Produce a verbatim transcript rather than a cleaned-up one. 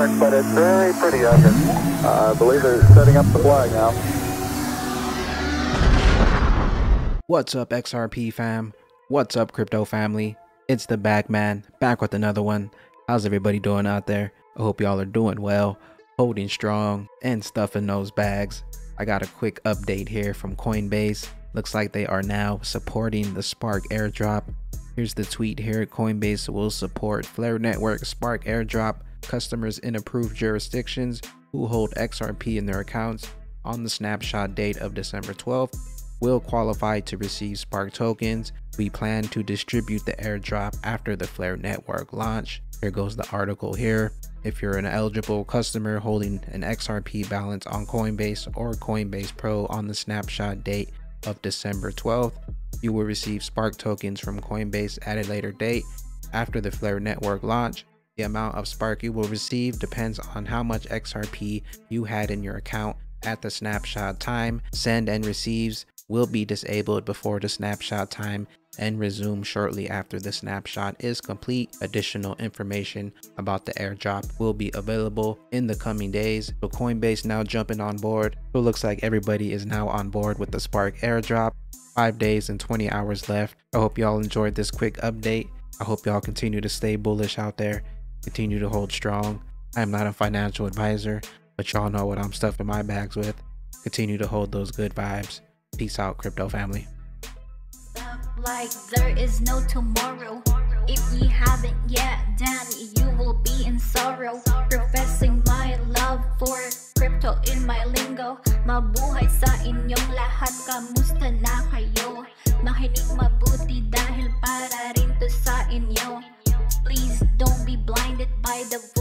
different, but it's very pretty out here. Uh, I believe they're setting up the flag now. What's up, X R P fam? What's up, crypto family? It's the Backman, back with another one. How's everybody doing out there? I hope y'all are doing well, holding strong, and stuffing those bags. I got a quick update here from Coinbase. Looks like they are now supporting the Spark airdrop. Here's the tweet here. Coinbase will support Flare Network Spark airdrop. Customers in approved jurisdictions who hold X R P in their accounts on the snapshot date of December twelfth will qualify to receive Spark tokens. We plan to distribute the airdrop after the Flare Network launch. Here goes the article here. If you're an eligible customer holding an X R P balance on Coinbase or Coinbase Pro on the snapshot date of December twelfth, you will receive Spark tokens from Coinbase at a later date after the Flare Network launch. The amount of Spark you will receive depends on how much X R P you had in your account at the snapshot time. Send and receives will be disabled before the snapshot time and resume shortly after the snapshot is complete. Additional information about the airdrop will be available in the coming days. So Coinbase now jumping on board. So it looks like everybody is now on board with the Spark airdrop. five days and twenty hours left. I hope y'all enjoyed this quick update. I hope y'all continue to stay bullish out there. Continue to hold strong. I am not a financial advisor, but y'all know what I'm stuffing my bags with. Continue to hold those good vibes. Peace out, crypto family. Like there is no tomorrow. If ye haven't yet, then you will be in sorrow. Professing my love for crypto in my lingo. Mabuhay sa inyong lahat. Kamusta na kayo? Makinig mabuti dahil para rin to sa inyo. Please don't be blinded by the